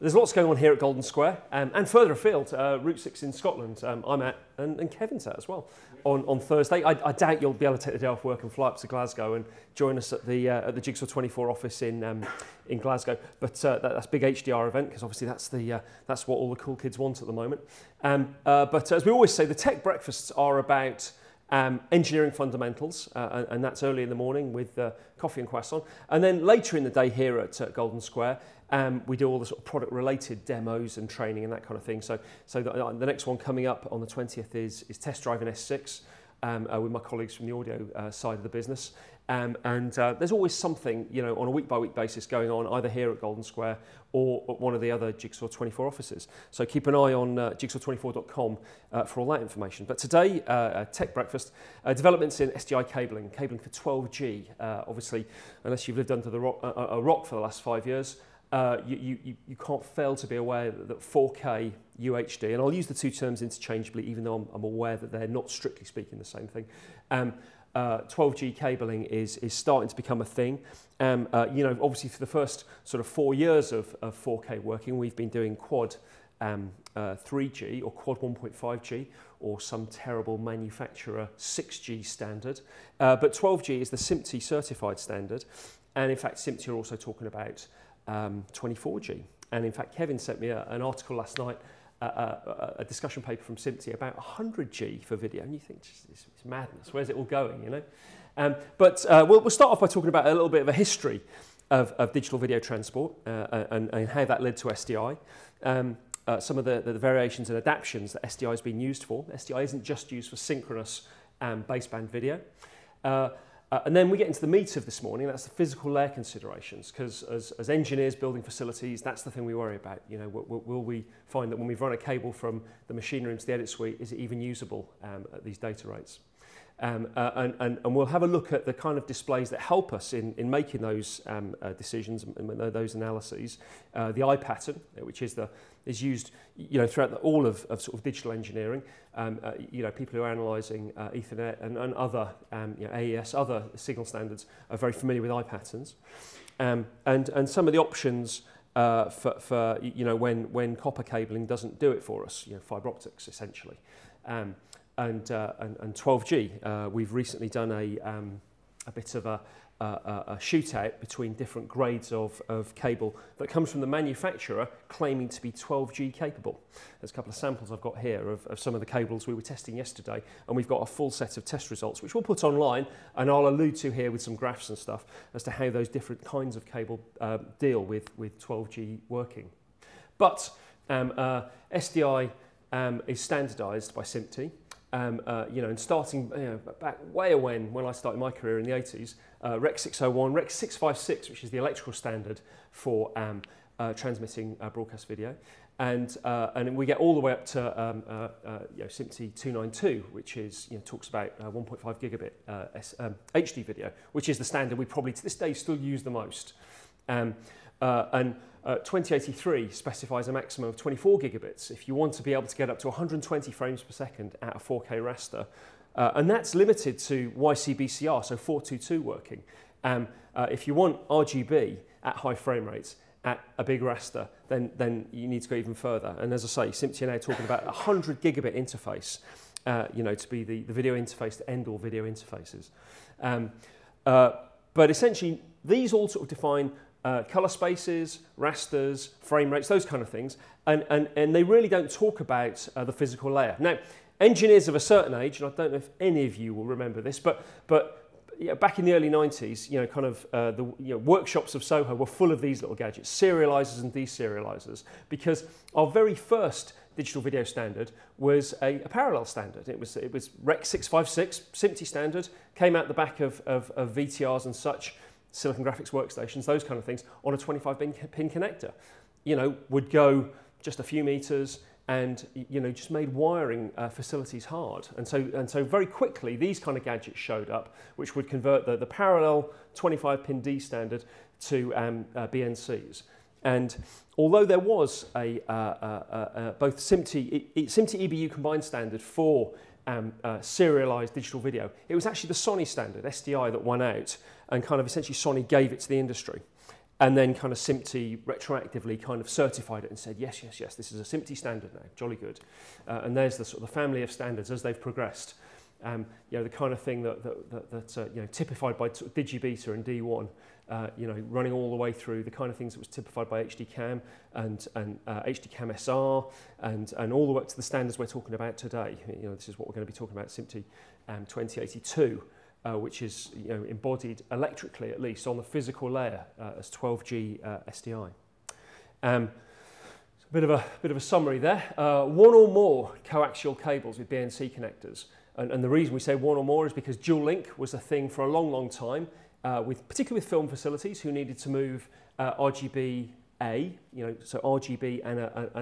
There's lots going on here at Golden Square and further afield, Route 6 in Scotland. I'm at, and Kevin's at as well, on Thursday. I doubt you'll be able to take the day off work and fly up to Glasgow and join us at the Jigsaw 24 office in Glasgow. But that's a big HDR event, because obviously that's what all the cool kids want at the moment. But as we always say, the tech breakfasts are about engineering fundamentals, and that's early in the morning with coffee and croissant. And then later in the day here at Golden Square, we do all the sort of product-related demos and training and that kind of thing. So the next one coming up on the 20th is test driving S6 with my colleagues from the audio side of the business. And there's always something, you know, on a week-by-week basis going on either here at Golden Square or at one of the other Jigsaw 24 offices. So keep an eye on jigsaw24.com for all that information. But today, tech breakfast, developments in SDI cabling for 12G. Obviously, unless you've lived under a rock for the last 5 years, you can't fail to be aware that 4K UHD, and I'll use the two terms interchangeably, even though I'm aware that they're not strictly speaking the same thing. 12G cabling is starting to become a thing. You know, obviously for the first sort of 4 years of 4K working, we've been doing quad 3G or quad 1.5G or some terrible manufacturer 6G standard. But 12G is the SMPTE certified standard. And in fact, SMPTE are also talking about 24G. And in fact, Kevin sent me an article last night, a discussion paper from SMPTE about 100G for video, and you think it's madness. Where's it all going, you know? But we'll start off by talking about a little bit of a history of digital video transport and how that led to SDI. Some of the variations and adaptions that SDI has been used for. SDI isn't just used for synchronous baseband video. And then we get into the meat of this morning. That's the physical layer considerations, because as engineers building facilities, that's the thing we worry about. You know, will we find that when we've run a cable from the machine room to the edit suite, is it even usable at these data rates? And we'll have a look at the kind of displays that help us in making those decisions and those analyses. The eye pattern, which is used, you know, throughout all of sort of digital engineering. You know, people who are analysing Ethernet and other you know, AES, other signal standards, are very familiar with eye patterns, and some of the options. For you know, when copper cabling doesn't do it for us, you know, fibre optics essentially. And 12G, we've recently done a bit of a shootout between different grades of cable that comes from the manufacturer claiming to be 12G capable. There's a couple of samples I've got here of some of the cables we were testing yesterday, and we've got a full set of test results which we'll put online, and I'll allude to here with some graphs and stuff as to how those different kinds of cable deal with 12G working. But SDI is standardised by SMPTE. You know, and starting back way when I started my career in the 80s, Rec 601, Rec 656, which is the electrical standard for transmitting broadcast video, and we get all the way up to you know, SMPTE 292, which is, you know, talks about 1.5 gigabit HD video, which is the standard we probably to this day still use the most. And 2083 specifies a maximum of 24 gigabits if you want to be able to get up to 120 frames per second at a 4K raster. And that's limited to YCBCR, so 422 working. If you want RGB at high frame rates at a big raster, then you need to go even further. And as I say, SMPTE are now talking about a 100 gigabit interface, you know, to be the video interface to end all video interfaces. But essentially, these all sort of define colour spaces, rasters, frame rates, those kind of things, and they really don't talk about the physical layer. Now, engineers of a certain age, and I don't know if any of you will remember this, but yeah, back in the early 90s, you know, kind of the workshops of Soho were full of these little gadgets, serialisers and deserialisers, because our very first digital video standard was a parallel standard. It was Rec 656, SMPTE standard, came out the back of VTRs and such, Silicon graphics workstations, those kind of things, on a 25-pin connector, you know, would go just a few meters and, you know, just made wiring facilities hard. And so very quickly, these kind of gadgets showed up, which would convert the parallel 25-pin D standard to BNCs. And although there was both SMPTE EBU combined standard for serialized digital video, it was actually the Sony standard, SDI, that won out, and kind of essentially Sony gave it to the industry. and then kind of SMPTE retroactively kind of certified it and said, yes, yes, yes, this is a SMPTE standard now, jolly good. And there's the sort of the family of standards as they've progressed. You know, the kind of thing that's you know, typified by Digibeta and D1, you know, running all the way through the kind of things that was typified by HDCam and HDCam SR and all the way up to the standards we're talking about today. You know, this is what we're going to be talking about, SMPTE 2082. Which is, you know, embodied electrically, at least on the physical layer, as 12G SDI. So a bit of a summary there. One or more coaxial cables with BNC connectors, and the reason we say one or more is because dual link was a thing for a long, long time, particularly with film facilities who needed to move RGB A, you know, so RGB and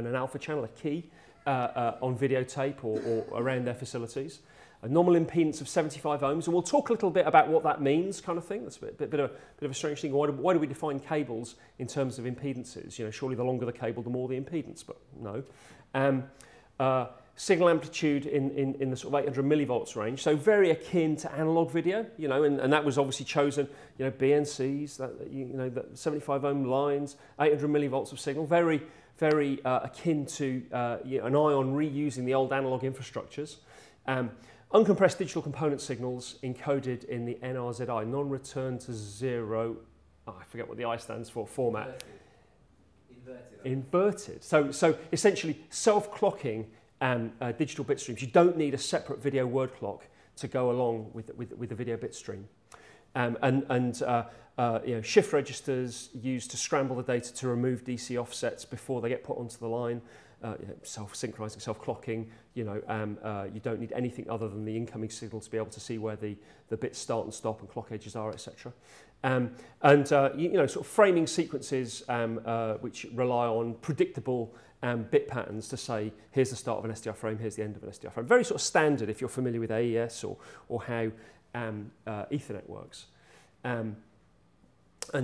an alpha channel, a key, on videotape or around their facilities. A nominal impedance of 75 ohms, and we'll talk a little bit about what that means, kind of thing. That's a bit of a strange thing. Why do we define cables in terms of impedances? You know, surely the longer the cable, the more the impedance, but no. Signal amplitude in the sort of 800 millivolts range, so very akin to analog video, you know, and that was obviously chosen, you know, BNCs, that, you know, the 75 ohm lines, 800 millivolts of signal, very akin to you know, an eye on reusing the old analog infrastructures. Uncompressed digital component signals encoded in the NRZI, non-return to zero, I forget what the I stands for, format. Inverted. So essentially self-clocking digital bit streams. You don't need a separate video word clock to go along with the video bit stream. You know, shift registers used to scramble the data to remove DC offsets before they get put onto the line. You know, self-synchronizing, self-clocking, you know, you don't need anything other than the incoming signal to be able to see where the bits start and stop and clock edges are, etc. You know, sort of framing sequences which rely on predictable bit patterns to say, here's the start of an SDI frame, here's the end of an SDI frame. Very sort of standard if you're familiar with AES or how Ethernet works. You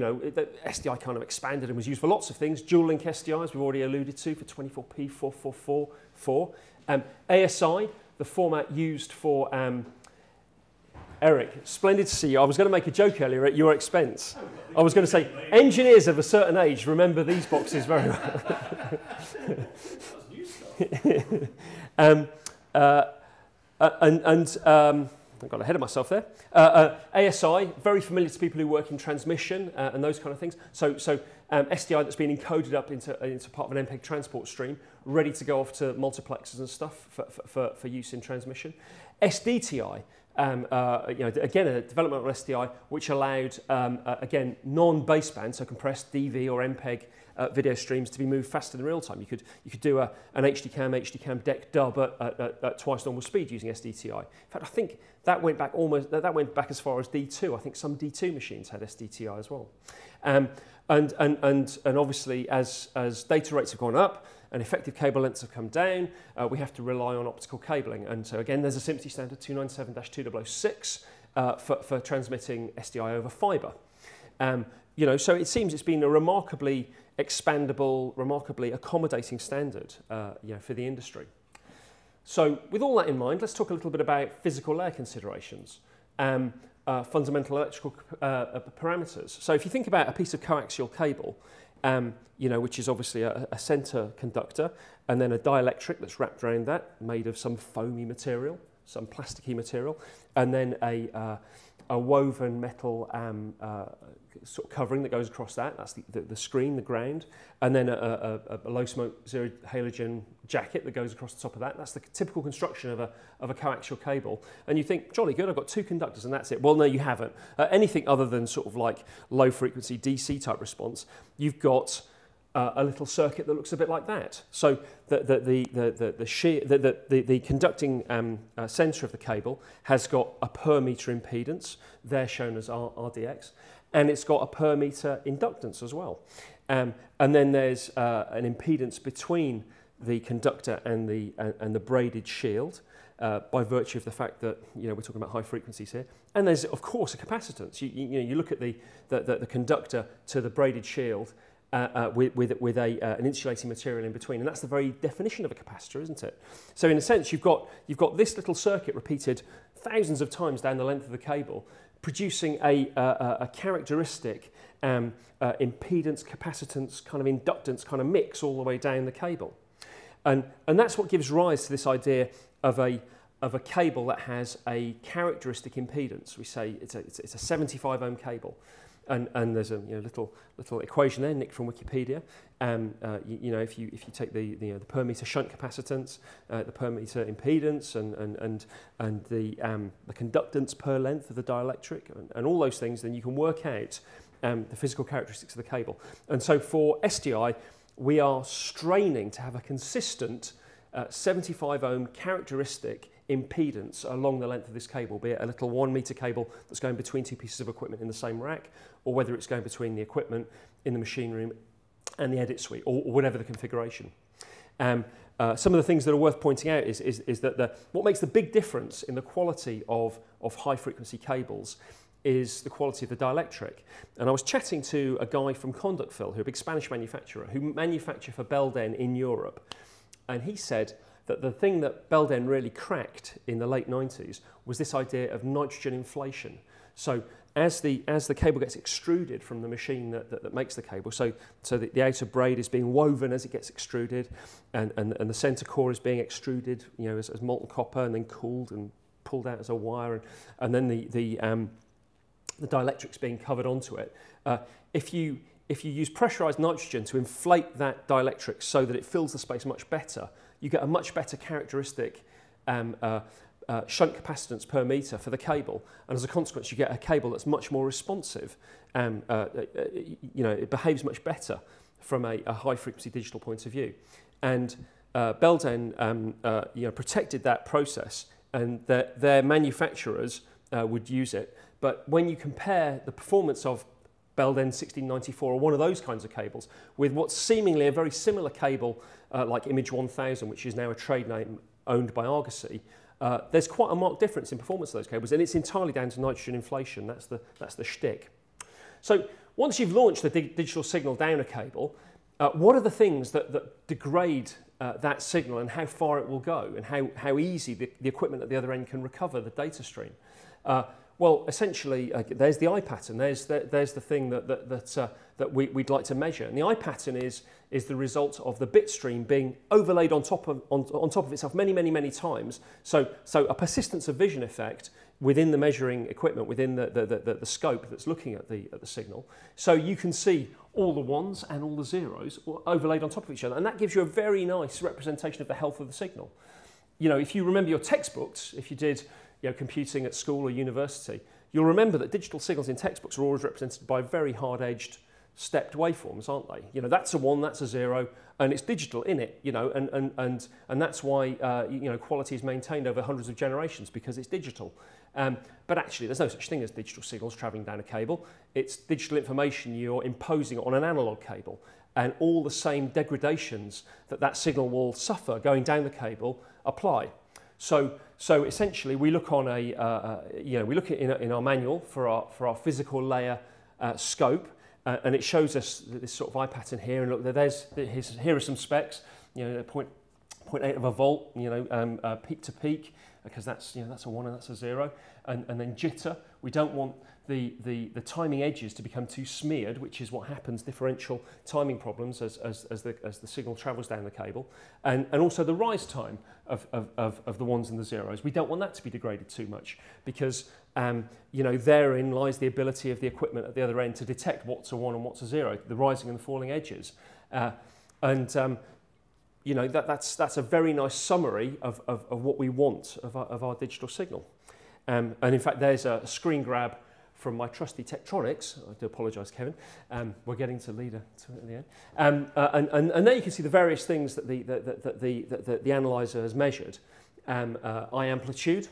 know, the SDI kind of expanded and was used for lots of things. Dual link SDIs, we've already alluded to, for 24p, 4444. ASI, the format used for, Eric, splendid to see you. I was going to make a joke earlier at your expense. I was going to say, engineers of a certain age remember these boxes very well. That was new stuff. I got ahead of myself there. ASI, very familiar to people who work in transmission and those kind of things. So SDI that's been encoded up into part of an MPEG transport stream, ready to go off to multiplexers and stuff for use in transmission. SDTI, you know, again, a developmental SDI which allowed, again, non-baseband, so compressed DV or MPEG video streams to be moved faster than real time. You could do an HDCam DEC dub at twice normal speed using SDTI. In fact, I think that went back as far as D 2. I think some D 2 machines had SDTI as well. And obviously, as data rates have gone up and effective cable lengths have come down, we have to rely on optical cabling. And so again, there's a SMPTE standard 297-2006 for transmitting SDI over fibre. You know, so it seems it's been a remarkably expandable, remarkably accommodating standard, you know, for the industry. So with all that in mind, let's talk a little bit about physical layer considerations, fundamental electrical parameters. So if you think about a piece of coaxial cable, you know, which is obviously a centre conductor, and then a dielectric that's wrapped around that, made of some foamy material, some plasticky material, and then a woven metal sort of covering that goes across that. That's the screen, the ground, and then a low smoke zero halogen jacket that goes across the top of that. That's the typical construction of a coaxial cable. And you think, jolly good, I've got two conductors and that's it. Well, no, you haven't. Anything other than sort of like low frequency DC type response, you've got a little circuit that looks a bit like that. So the conducting centre of the cable has got a per metre impedance, there shown as RDX, and it's got a per metre inductance as well. And then there's an impedance between the conductor and the braided shield, by virtue of the fact that, you know, we're talking about high frequencies here, and there's of course a capacitance. You know, you look at the conductor to the braided shield. With an insulating material in between, and that's the very definition of a capacitor, isn't it? So in a sense, you've got this little circuit repeated thousands of times down the length of the cable, producing a characteristic impedance, capacitance, kind of inductance kind of mix all the way down the cable. And that's what gives rise to this idea of a cable that has a characteristic impedance. We say it's a 75 ohm cable. And there's a little equation there, Nick from Wikipedia. If you take the per meter shunt capacitance, the per meter impedance, and the conductance per length of the dielectric, and all those things, then you can work out the physical characteristics of the cable. And so for SDI, we are straining to have a consistent 75 ohm characteristic impedance along the length of this cable, be it a little 1 meter cable that's going between two pieces of equipment in the same rack, or whether it's going between the equipment in the machine room and the edit suite, or whatever the configuration. Some of the things that are worth pointing out is that what makes the big difference in the quality of high frequency cables is the quality of the dielectric. And I was chatting to a guy from Conduct-Fil, who are a big Spanish manufacturer, who manufacture for Belden in Europe, and he said that the thing that Belden really cracked in the late 90s was this idea of nitrogen inflation. So as the cable gets extruded from the machine that makes the cable, so the outer braid is being woven as it gets extruded, and the center core is being extruded as molten copper, and then cooled and pulled out as a wire, and then the dielectric's being covered onto it. If you use pressurized nitrogen to inflate that dielectric so that it fills the space much better, you get a much better characteristic shunt capacitance per meter for the cable, and as a consequence, you get a cable that's much more responsive. It behaves much better from a high-frequency digital point of view. And Belden, protected that process, and their manufacturers would use it. But when you compare the performance of Belden 1694 or one of those kinds of cables with what's seemingly a very similar cable like Image 1000, which is now a trade name owned by Argosy, there's quite a marked difference in performance of those cables, and it's entirely down to nitrogen inflation. That's the shtick. So once you've launched the digital signal down a cable, what are the things that degrade that signal, and how far it will go, and how easy the equipment at the other end can recover the data stream? Well, essentially, there's the eye pattern. There's the thing that we'd like to measure. And the eye pattern is the result of the bit stream being overlaid on top of itself many times. So a persistence of vision effect within the measuring equipment, within the scope that's looking at the signal. So you can see all the ones and all the zeros overlaid on top of each other, and that gives you a very nice representation of the health of the signal. If you remember your textbooks, if you did computing at school or university, you'll remember that digital signals in textbooks are always represented by very hard-edged stepped waveforms, aren't they? That's a one, that's a zero, and it's digital in it, and that's why quality is maintained over hundreds of generations, because it's digital. But actually, there's no such thing as digital signals traveling down a cable. It's digital information you're imposing on an analog cable, and all the same degradations that signal will suffer going down the cable apply. So essentially, we look on in our manual for our physical layer scope, and it shows us this sort of eye pattern here. And look, here are some specs. 0.8 of a volt. Peak to peak, because that's a one and that's a zero. And then jitter. We don't want the timing edges to become too smeared, which is what happens, differential timing problems as the signal travels down the cable, and also the rise time of the ones and the zeros. We don't want that to be degraded too much, because therein lies the ability of the equipment at the other end to detect what's a one and what's a zero, the rising and the falling edges, that's a very nice summary of what we want of our digital signal. And in fact, there's a screen grab from my trusty Tektronics. I do apologise, Kevin. We're getting to LEADER at the end. And there you can see the various things that the analyzer has measured. Eye amplitude,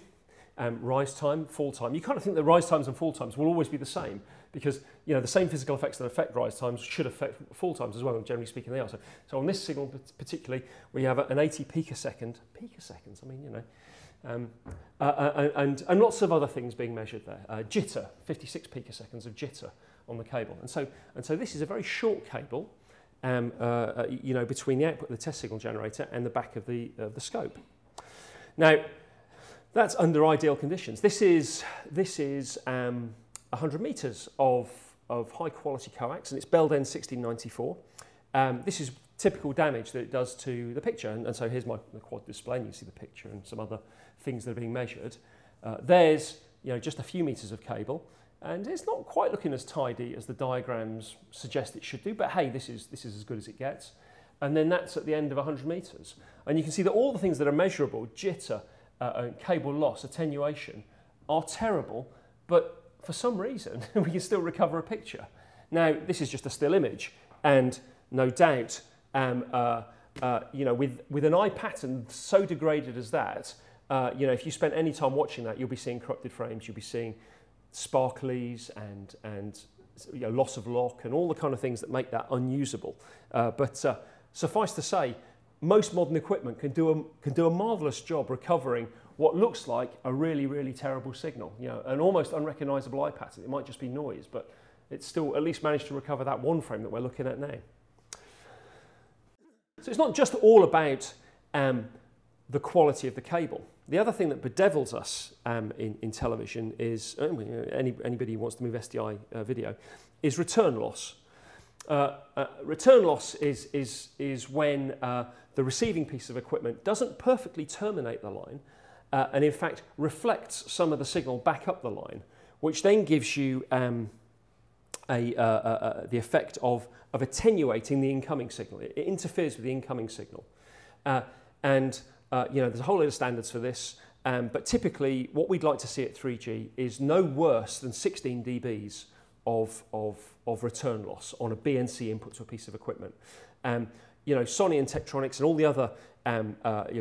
rise time, fall time. You kind of think that rise times and fall times will always be the same, because the same physical effects that affect rise times should affect fall times as well, and generally speaking they are. So on this signal particularly, we have an 80 picosecond. Picoseconds, I mean, and lots of other things being measured there. Jitter, 56 picoseconds of jitter on the cable. And so this is a very short cable, between the output of the test signal generator and the back of the scope. Now, That's under ideal conditions. This is 100 metres of high quality coax, and it's Belden 1694. This is typical damage that it does to the picture, and so here's the quad display, and you see the picture and some other things that are being measured. There's just a few metres of cable, and it's not quite looking as tidy as the diagrams suggest it should do, but hey, this is as good as it gets. And then that's at the end of 100 metres. And you can see that all the things that are measurable, jitter, cable loss, attenuation, are terrible, but for some reason we can still recover a picture. Now, this is just a still image, and no doubt, with an eye pattern so degraded as that, if you spent any time watching that, you'll be seeing corrupted frames, you'll be seeing sparklies and loss of lock and all the kind of things that make that unusable. But suffice to say, most modern equipment can do a marvellous job recovering what looks like a really, really terrible signal, an almost unrecognisable eye pattern. It might just be noise, but it's still at least managed to recover that one frame that we're looking at now. So it's not just all about the quality of the cable. The other thing that bedevils us in television is, anybody who wants to move SDI video, is return loss. Return loss is when the receiving piece of equipment doesn't perfectly terminate the line and in fact reflects some of the signal back up the line, which then gives you the effect of attenuating the incoming signal. It interferes with the incoming signal. There's a whole lot of standards for this, but typically what we'd like to see at 3G is no worse than 16 dBs of return loss on a BNC input to a piece of equipment. Sony and Tektronix and all the other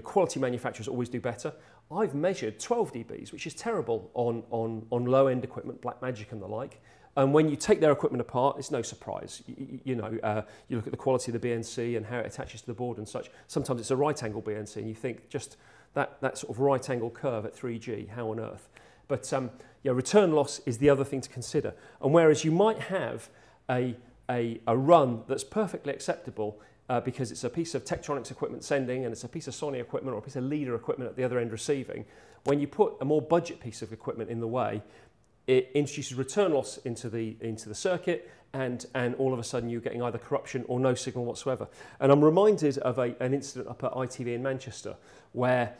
quality manufacturers always do better. I've measured 12 dBs, which is terrible on low-end equipment, Blackmagic and the like. And when you take their equipment apart, it's no surprise. You look at the quality of the BNC and how it attaches to the board and such. Sometimes it's a right-angle BNC, and you think just that sort of right-angle curve at 3G, how on earth? But return loss is the other thing to consider. And whereas you might have a run that's perfectly acceptable because it's a piece of Tektronix equipment sending and it's a piece of Sony equipment or a piece of LEADER equipment at the other end receiving, when you put a more budget piece of equipment in the way, it introduces return loss into the circuit, and all of a sudden you're getting either corruption or no signal whatsoever. And I'm reminded of an incident up at ITV in Manchester where,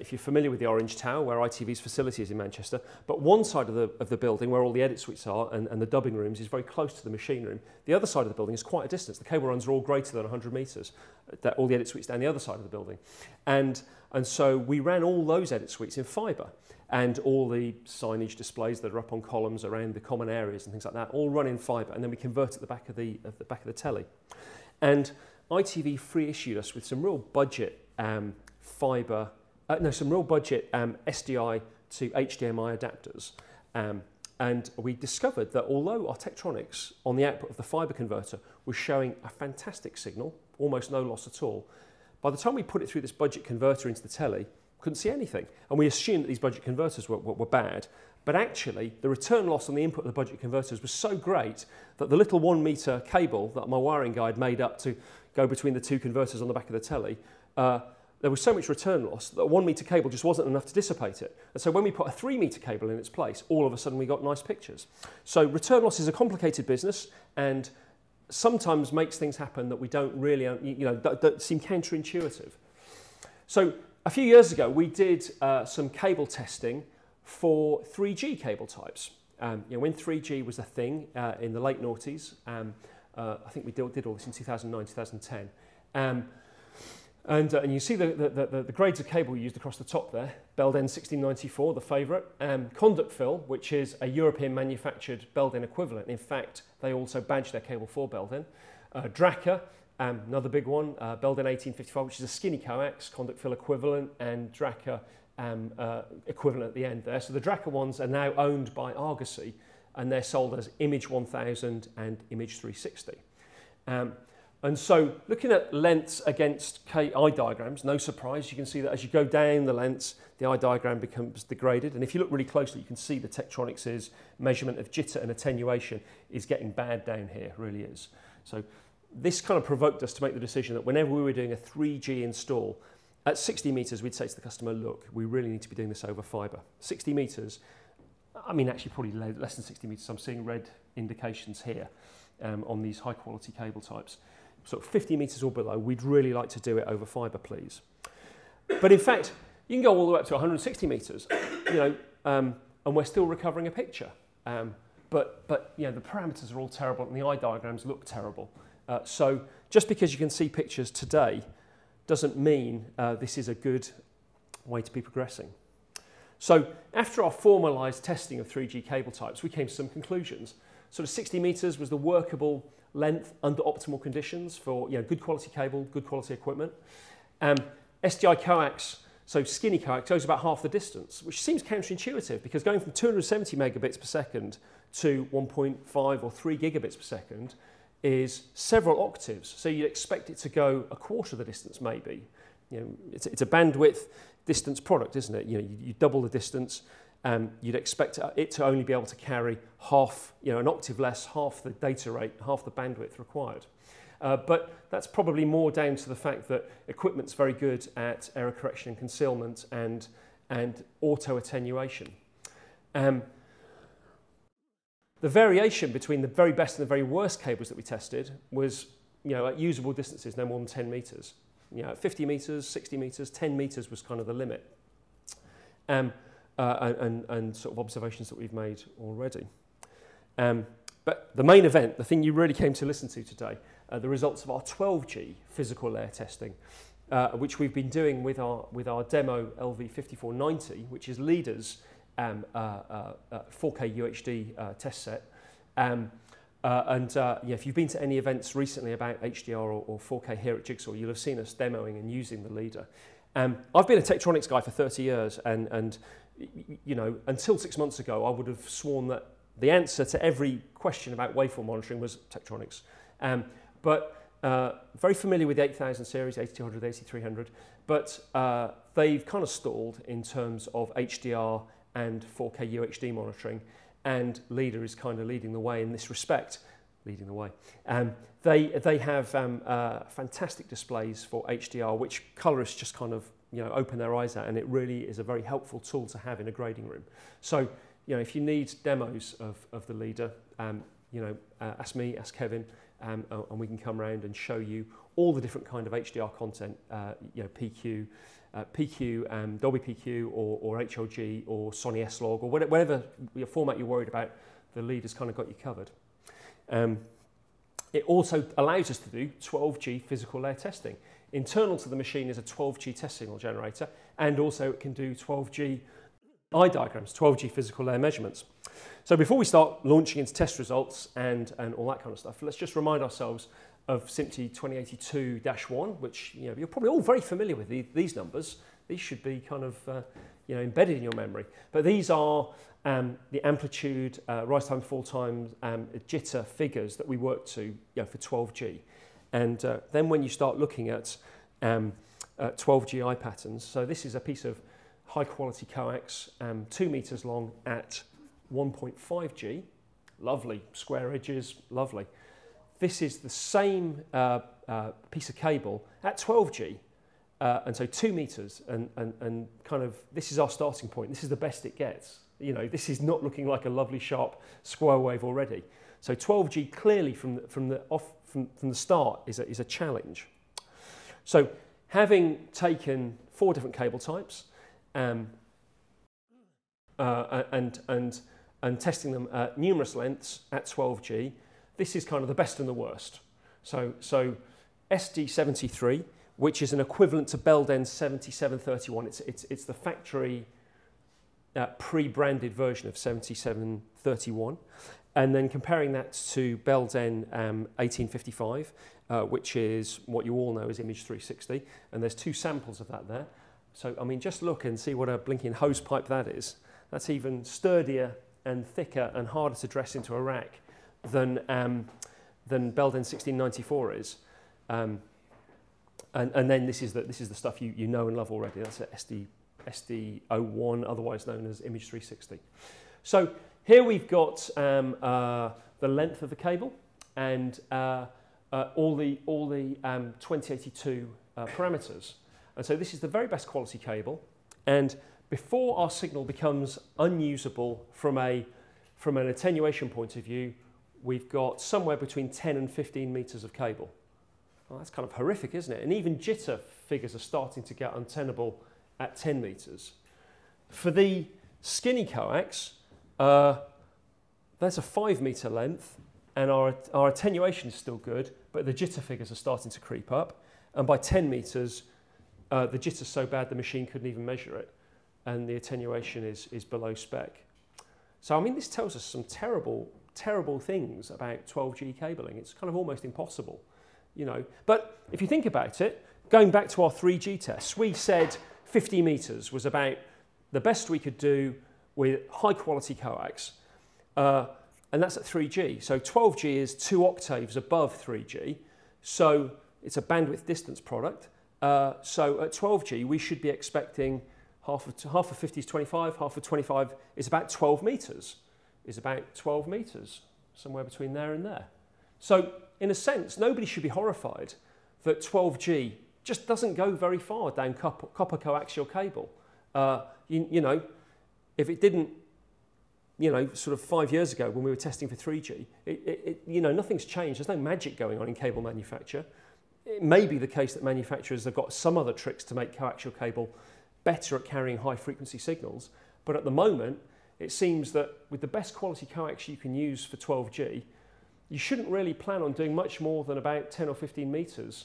if you're familiar with the Orange Tower, where ITV's facility is in Manchester, but one side of the building where all the edit suites are and the dubbing rooms is very close to the machine room. The other side of the building is quite a distance. The cable runs are all greater than 100 metres. All the edit suites down the other side of the building. And so we ran all those edit suites in fibre, and all the signage displays that are up on columns around the common areas and things like that all run in fibre, and then we convert at the back of the telly. And ITV free issued us with some real budget SDI to HDMI adapters, and we discovered that although our Tektronix on the output of the fibre converter was showing a fantastic signal, almost no loss at all, by the time we put it through this budget converter into the telly, couldn't see anything, and we assumed that these budget converters were bad, but actually the return loss on the input of the budget converters was so great that the little 1 metre cable that my wiring guy had made up to go between the two converters on the back of the telly, there was so much return loss that a 1 metre cable just wasn't enough to dissipate it. And so when we put a 3 metre cable in its place, all of a sudden we got nice pictures. So return loss is a complicated business, and sometimes makes things happen that we don't really, that seem counterintuitive. So a few years ago, we did some cable testing for 3G cable types. When 3G was a thing in the late noughties, I think we did all this in 2009, 2010. And you see the grades of cable used across the top there. Belden 1694, the favourite. Conduct-Fil, which is a European-manufactured Belden equivalent. In fact, they also badge their cable for Belden. Draca, another big one, Belden 1855, which is a skinny coax, Conduct-Fil equivalent, and Draca equivalent at the end there. So the Draca ones are now owned by Argosy, and they're sold as Image 1000 and Image 360. And so looking at lengths against eye diagrams, no surprise, you can see that as you go down the lengths, the eye diagram becomes degraded. And if you look really closely, you can see the Tektronix's measurement of jitter and attenuation is getting bad down here, really is. So this kind of provoked us to make the decision that whenever we were doing a 3G install, At 60 metres, we'd say to the customer, look, we really need to be doing this over fibre. 60 metres, I mean, actually probably less than 60 metres. I'm seeing red indications here on these high-quality cable types. Sort of 50 metres or below, we'd really like to do it over fibre, please. But in fact, you can go all the way up to 160 metres, you know, and we're still recovering a picture. But you know, the parameters are all terrible and the eye diagrams look terrible. So just because you can see pictures today doesn't mean this is a good way to be progressing. So after our formalised testing of 3G cable types, we came to some conclusions. Sort of 60 metres was the workable length under optimal conditions for, you know, good quality cable, good quality equipment. SDI coax, so skinny coax, goes about half the distance, which seems counterintuitive because going from 270 megabits per second to 1.5 or 3 gigabits per second is several octaves. So you'd expect it to go a quarter of the distance maybe. You know, it's a bandwidth distance product, isn't it? You know, you double the distance, you'd expect it to only be able to carry half, you know, an octave less, half the data rate, half the bandwidth required. But that's probably more down to the fact that equipment's very good at error correction and concealment and auto-attenuation. The variation between the very best and the very worst cables that we tested was, you know, at usable distances, no more than 10 metres. You know, at 50 metres, 60 metres, 10 metres was kind of the limit. And sort of observations that we've made already. But the main event, the thing you really came to listen to today, the results of our 12G physical layer testing, which we've been doing with our demo LV5490, which is LEADER's 4K UHD test set. Yeah, if you've been to any events recently about HDR or 4K here at Jigsaw, you'll have seen us demoing and using the LEADER. I've been a Tektronix guy for 30 years, and you know, until 6 months ago, I would have sworn that the answer to every question about waveform monitoring was Tektronix. But very familiar with the 8000 series, 8200, 8300, but they've kind of stalled in terms of HDR and 4K UHD monitoring, and LEADER is kind of leading the way in this respect. Leading the way. They have fantastic displays for HDR, which colorists just kind of, you know, open their eyes at, and it really is a very helpful tool to have in a grading room. So, you know, if you need demos of the LEADER, you know, ask me, ask Kevin, and we can come around and show you all the different kind of HDR content, you know, PQ, Dolby PQ, or HLG, or Sony S-Log, or whatever your format you're worried about, the LEADER's kind of got you covered. It also allows us to do 12G physical layer testing. Internal to the machine is a 12G test signal generator, and also it can do 12G eye diagrams, 12G physical layer measurements. So before we start launching into test results and all that kind of stuff, let's just remind ourselves of SMPTE 2082-1, which, you know, you're probably all very familiar with these numbers. These should be kind of you know, embedded in your memory. But these are the amplitude, rise time, fall time, jitter figures that we work to, you know, for 12G. And then when you start looking at 12G eye patterns, so this is a piece of high quality coax, 2 meters long at 1.5G, lovely, square edges, lovely. This is the same piece of cable at 12G, and so 2 meters, and kind of, this is our starting point, this is the best it gets. You know, this is not looking like a lovely sharp square wave already. So 12G clearly from the start is a challenge. So having taken 4 different cable types, and testing them at numerous lengths at 12G, this is kind of the best and the worst. So SD73, which is an equivalent to Belden 7731, it's the factory pre-branded version of 7731, and then comparing that to Belden 1855, which is what you all know as Image 360, and there's 2 samples of that there. So, I mean, just look and see what a blinking hose pipe that is. That's even sturdier and thicker and harder to dress into a rack than Belden 1694 is. And then this is the stuff you know and love already. That's SD01, otherwise known as Image 360. So here we've got the length of the cable and all the 2082 parameters. And so this is the very best quality cable. And before our signal becomes unusable from an attenuation point of view, we've got somewhere between 10 and 15 meters of cable. Well, that's kind of horrific, isn't it? And even jitter figures are starting to get untenable at 10 meters. For the skinny coax, that's a 5 meter length, and our attenuation is still good, but the jitter figures are starting to creep up. And by 10 meters, the jitter's so bad the machine couldn't even measure it, and the attenuation is below spec. So I mean, this tells us some terrible, terrible things about 12G cabling. It's kind of almost impossible, you know. But if you think about it, going back to our 3G tests, we said 50 meters was about the best we could do with high quality coax. And that's at 3G. So 12G is 2 octaves above 3G. So it's a bandwidth distance product. So at 12G, we should be expecting half of 50 is 25, half of 25 is about 12 meters, somewhere between there and there. So in a sense, nobody should be horrified that 12G just doesn't go very far down copper coaxial cable. You know, if it didn't, you know, sort of 5 years ago when we were testing for 3G, you know, nothing's changed. There's no magic going on in cable manufacture. It may be the case that manufacturers have got some other tricks to make coaxial cable better at carrying high frequency signals, but at the moment, it seems that with the best quality coax you can use for 12G, you shouldn't really plan on doing much more than about 10 or 15 meters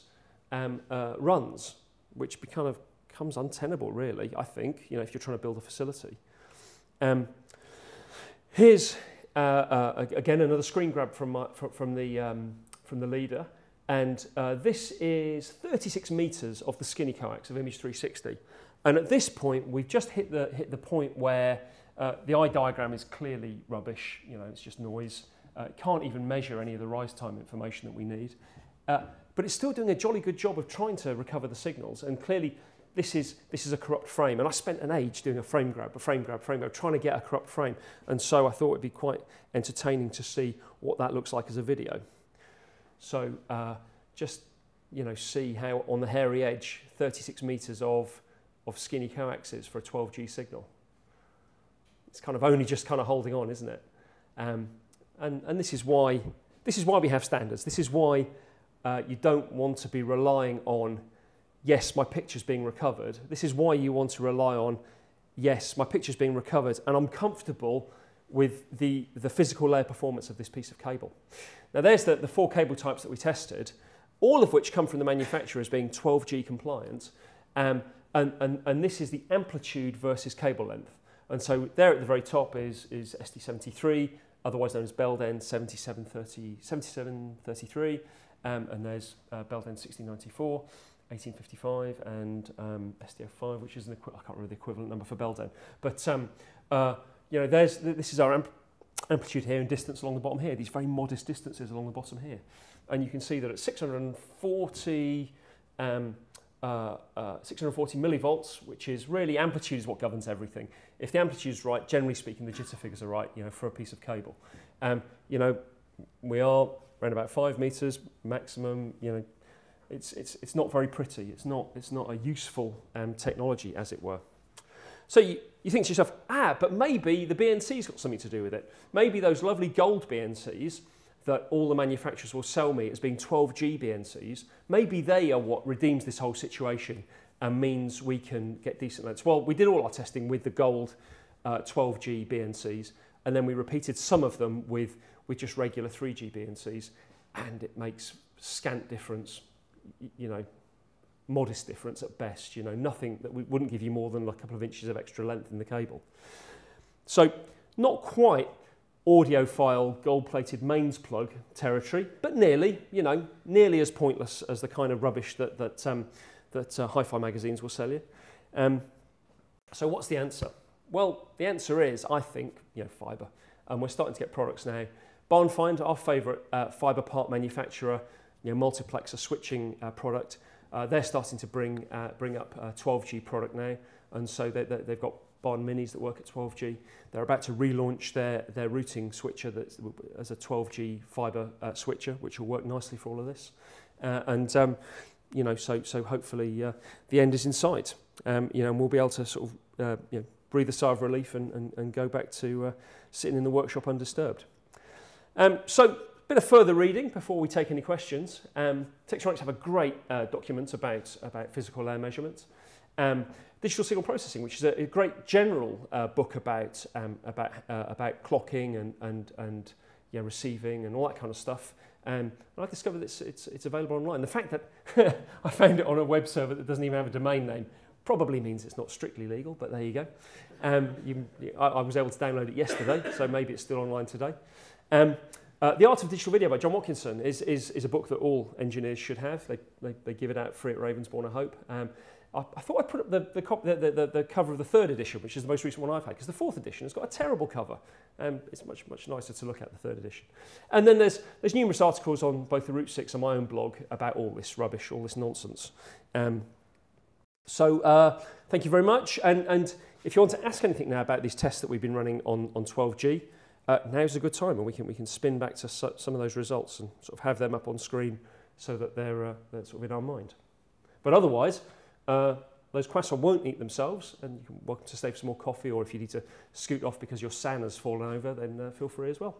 runs, which kind of becomes untenable, really, I think, you know, if you're trying to build a facility. Here's, again, another screen grab from the LEADER, and this is 36 meters of the skinny coax of Image 360. And at this point, we've just hit the point where the eye diagram is clearly rubbish. You know, it's just noise. It can't even measure any of the rise time information that we need. But it's still doing a jolly good job of trying to recover the signals. And clearly, this is a corrupt frame. And I spent an age doing a frame grab, trying to get a corrupt frame. And so I thought it'd be quite entertaining to see what that looks like as a video. So just, you know, see how on the hairy edge, 36 meters of skinny coaxes for a 12G signal. It's kind of only just kind of holding on, isn't it? And this is why we have standards. This is why you don't want to be relying on, yes, my picture's being recovered. This is why you want to rely on, yes, my picture's being recovered and I'm comfortable with the physical layer performance of this piece of cable. Now there's the 4 cable types that we tested, all of which come from the manufacturer as being 12G compliant. And this is the amplitude versus cable length. And so there at the very top is ST73, otherwise known as Belden 7733, and there's Belden 1694, 1855, and SDF5, which is an I can't remember the equivalent number for Belden. But you know, this is our amplitude here and distance along the bottom here. These very modest distances along the bottom here, and you can see that at 640 millivolts, which is really amplitude is what governs everything. If the amplitude is right, generally speaking, the jitter figures are right, you know, for a piece of cable. You know, we are around about 5 meters maximum. You know, it's not very pretty. It's not a useful technology, as it were. So you think to yourself, but maybe the BNC's got something to do with it. Maybe those lovely gold BNCs that all the manufacturers will sell me as being 12G BNCs, maybe they are what redeems this whole situation and means we can get decent lengths. Well, we did all our testing with the gold 12G BNCs, and then we repeated some of them with just regular 3G BNCs, and it makes scant difference, you know, modest difference at best, you know, nothing that wouldn't give you more than a couple of inches of extra length in the cable. So not quite audiophile gold-plated mains plug territory, but nearly, you know, nearly as pointless as the kind of rubbish that hi-fi magazines will sell you. So what's the answer? Well, the answer is, I think, you know, fibre. And we're starting to get products now. Barnfind, our favourite fibre part manufacturer, you know, multiplexer switching product, they're starting to bring up 12G product now, and so they've got Barn Minis that work at 12G. They're about to relaunch their routing switcher that's as a 12G fibre switcher, which will work nicely for all of this. you know, so hopefully the end is in sight. You know, and we'll be able to sort of you know, breathe a sigh of relief and go back to sitting in the workshop undisturbed. So a bit of further reading before we take any questions. Tektronix have a great document about physical layer measurements. Digital signal processing, which is a great general book about clocking and yeah, receiving and all that kind of stuff. And I discovered it's available online. The fact that I found it on a web server that doesn't even have a domain name probably means it's not strictly legal, but there you go. I was able to download it yesterday, so maybe it's still online today. The Art of Digital Video by John Watkinson is a book that all engineers should have. They give it out free at Ravensbourne, I hope. I thought I'd put up the cover of the 3rd edition, which is the most recent one I've had, because the 4th edition has got a terrible cover. It's much nicer to look at, the 3rd edition. And then there's numerous articles on both the Route 6 and my own blog about all this rubbish, all this nonsense. So thank you very much. And if you want to ask anything now about these tests that we've been running on 12G, now's a good time, and we can spin back to some of those results and sort of have them up on screen so that they're sort of in our mind. But otherwise, those croissants won't eat themselves, and you're welcome to stay for some more coffee, or if you need to scoot off because your Santa's fallen over, then feel free as well.